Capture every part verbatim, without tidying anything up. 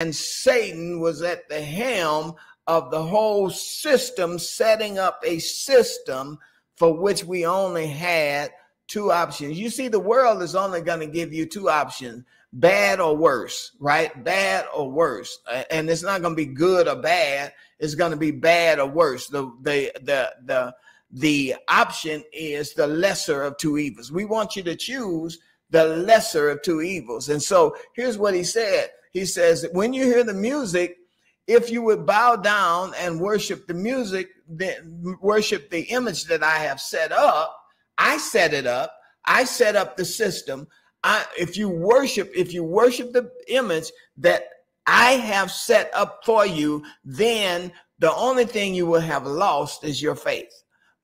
and Satan was at the helm of the whole system, setting up a system for which we only had two options. You see, the world is only going to give you two options, bad or worse, right? Bad or worse. And it's not going to be good or bad. It's going to be bad or worse. The, the, the, the, the option is the lesser of two evils. We want you to choose the lesser of two evils. And so here's what he said. He says, when you hear the music, if you would bow down and worship the music, then worship the image that I have set up. I set it up. I set up the system. I, if you worship, if you worship the image that I have set up for you, then the only thing you will have lost is your faith.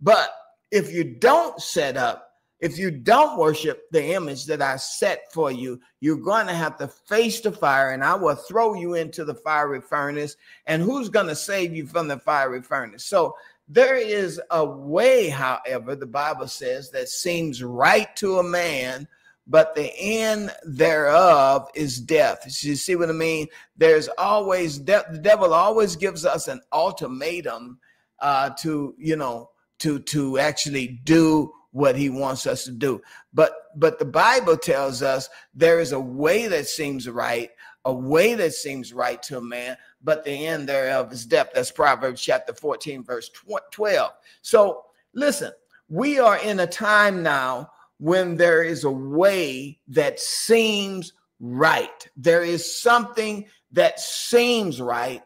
But if you don't set up, if you don't worship the image that I set for you, you're going to have to face the fire, and I will throw you into the fiery furnace. And who's going to save you from the fiery furnace? So there is a way, however, the Bible says, that seems right to a man, but the end thereof is death. You see what I mean? There's always death. The devil always gives us an ultimatum uh, to, you know, to to actually do what he wants us to do. But but the Bible tells us there is a way that seems right, a way that seems right to a man, but the end thereof is death. That's Proverbs chapter fourteen, verse twelve. So listen, we are in a time now when there is a way that seems right. There is something that seems right.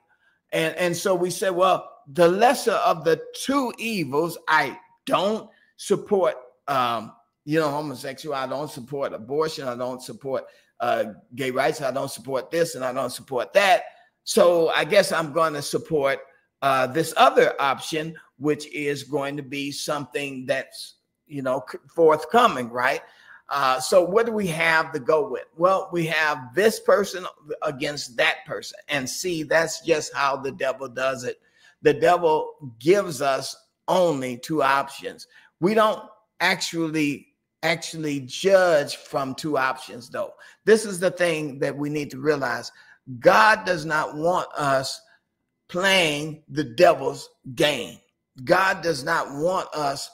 And, and so we say, well, the lesser of the two evils, I don't support, um, you know, homosexuality. I don't support abortion. I don't support uh, gay rights. I don't support this and I don't support that. So I guess I'm going to support uh, this other option, which is going to be something that's, you know, forthcoming, right? Uh, so what do we have to go with? Well, we have this person against that person. And see, that's just how the devil does it. The devil gives us only two options. We don't actually actually judge from two options, though. This is the thing that we need to realize. God does not want us playing the devil's game. God does not want us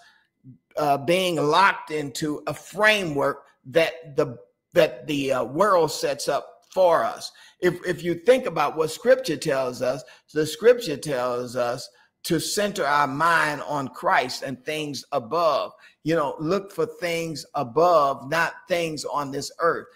uh, being locked into a framework that the that the uh, world sets up for us. If, if you think about what scripture tells us, the scripture tells us to center our mind on Christ and things above. You know, look for things above, not things on this earth.